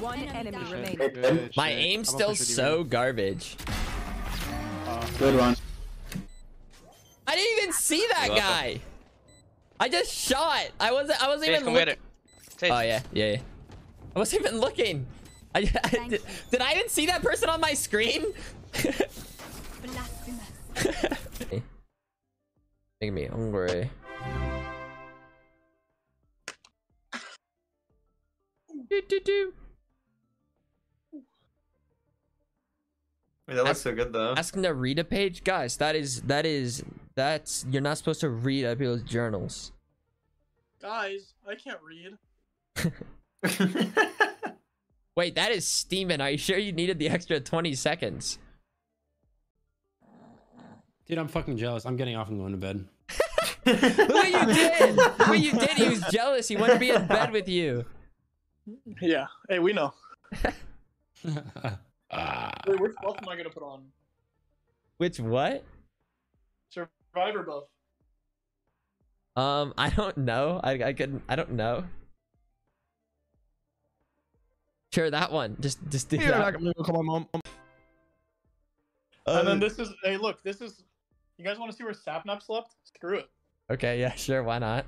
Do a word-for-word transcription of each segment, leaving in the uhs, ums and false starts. One enemy remaining. My aim's still so garbage. Good one. I didn't even see that guy. I just shot. I wasn't. I wasn't even looking. Oh yeah, yeah. yeah. I wasn't even looking. I, I did, did I even see that person on my screen? Make me hungry. Do, do, do. Wait, that looks ask, so good though. Asking to read a page, guys. That is that is that's you're not supposed to read other people's journals. Guys, I can't read. Wait, that is steaming. Are you sure you needed the extra twenty seconds? Dude, I'm fucking jealous. I'm getting off and going to bed. Look what you did! Look what you did! He was jealous. He wanted to be in bed with you. Yeah. Hey, we know. Wait, which buff am I gonna put on? Which what? Survivor buff. Um, I don't know. I I couldn't. I don't know. Sure, that one. Just, just do yeah, that. I'm gonna go call my mom. Um, and then this is. Hey, look. This is. You guys want to see where Sapnap slept? Screw it. Okay. Yeah. Sure. Why not?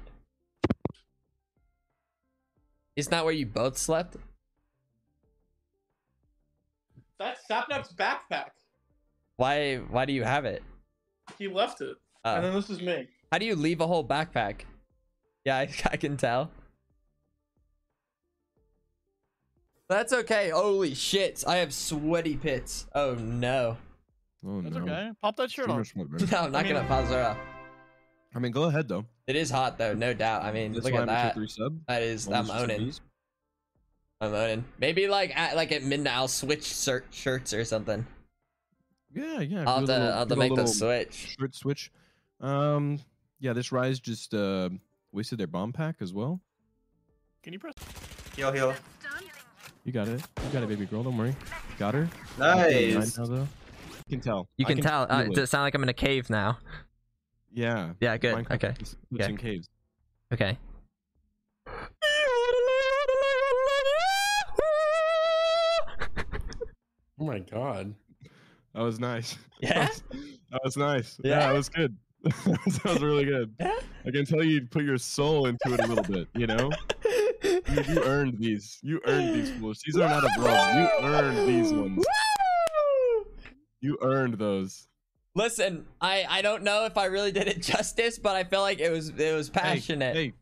It's not where you both slept. That's Sapnap's backpack. Why? Why do you have it? He left it. Oh. And then this is me. How do you leave a whole backpack? Yeah, I, I can tell. That's okay. Holy shit. I have sweaty pits. Oh no. Oh, that's no. okay. Pop that shirt on. Smoke, no, I'm not I mean, gonna pop that. I mean, go ahead though. It is hot though, no doubt. I mean, that's look at that. That is, I'm owning. I'm owning. Maybe like at like at midnight, I'll switch shirts or something. Yeah, yeah. I'll have to, little, I'll have to make the switch. Shirt switch. Um, yeah. This Rise just uh wasted their bomb pack as well. Can you press? Heal, heal. You got it. You got it, baby girl. Don't worry. Got her. Nice. Now, though. You can tell. You can, can tell. Uh, it. Does it sound like I'm in a cave now? Yeah. Yeah, good. Minecraft okay. Is, okay. In caves. Okay. Oh my god. That was nice. Yeah? That was, that was nice. Yeah, yeah, that was good. That was really good. I can tell you put your soul into it a little bit, you know? You, you earned these. You earned these fools. These are not a brawl. You earned these ones. You earned those. Listen, I I don't know if I really did it justice, but I felt like it was it was passionate. Hey, hey,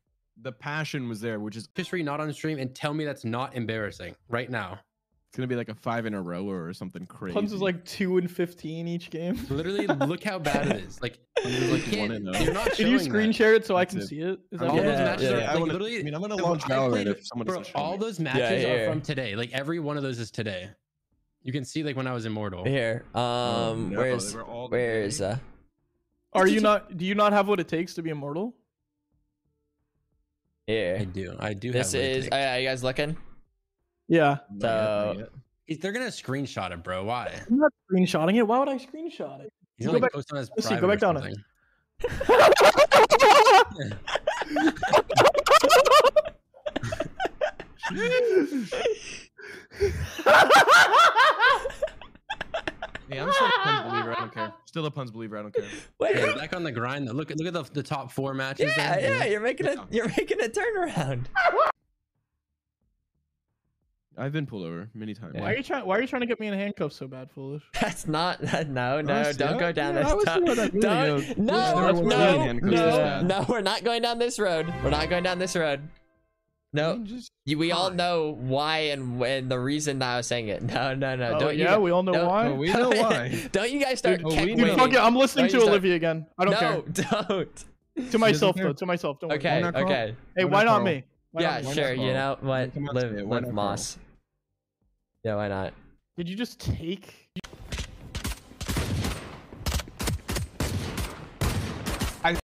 the passion was there, which is just for you not on stream and tell me that's not embarrassing right now. It's gonna be like a five in a row or something crazy. Punz is like two and fifteen each game. Literally, look how bad it is. Like, like you one and you're not. Can you screen that. share it so I can it. see it? Is that all yeah, those matches yeah, are yeah. Like, I wanna, literally. I mean, I'm gonna launch Valorant if someone doesn't show all me. Those matches yeah, yeah, yeah. are from today. Like every one of those is today. You can see like when I was immortal. Here, um, oh, no, where's where's uh? Are you, you not? Do you not have what it takes to be immortal? Yeah, I do. I do. This have is. What it takes. Are you guys looking? Yeah. So they're gonna screenshot it, bro. Why? I'm not screenshotting it. Why would I screenshot it? He's go, like back, post on his see, go back down it. Hey, I'm still a Punz believer. I don't care. Still a Punz believer. I don't care. Wait, yeah, back on the grind though. Look, look at the the top four matches. Yeah, there. yeah. You're making a you're making a turnaround. I've been pulled over many times. Yeah. Why are you trying? Why are you trying to get me in handcuffs so bad, Foolish? That's not. No, no. Honestly, don't go down yeah, this road. Really don't. No, no, no, no, no. We're not going down this road. We're not going down this road. No, I mean, just we all know why and when the reason that I was saying it. No, no, no. Oh, don't yeah, you, we all know don't, why. We know why. Don't you guys start? Dude, oh, dude, fuck it, I'm listening don't to Olivia start... again. I don't no, care. Don't. To myself though. To myself. Don't okay. Worry. Okay. Hey, why not me? Why yeah, not, sure. Not you know what? Live, live Moss. Yeah, why not? Did you just take?